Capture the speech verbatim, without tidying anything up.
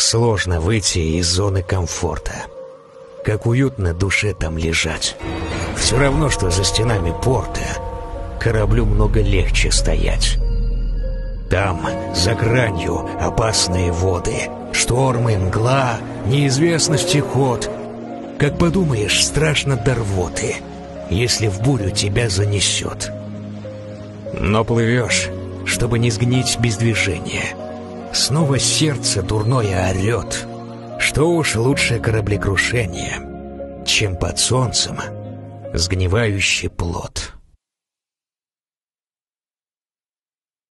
сложно выйти из зоны комфорта. Как уютно душе там лежать. Все равно, что за стенами порта, кораблю много легче стоять. Там, за гранью, опасные воды, штормы, мгла, неизвестности ход. Как подумаешь, страшно до рвоты, если в бурю тебя занесет. Но плывешь, чтобы не сгнить без движения. Снова сердце дурное орет, что уж лучше кораблекрушение, чем под солнцем сгнивающий плод».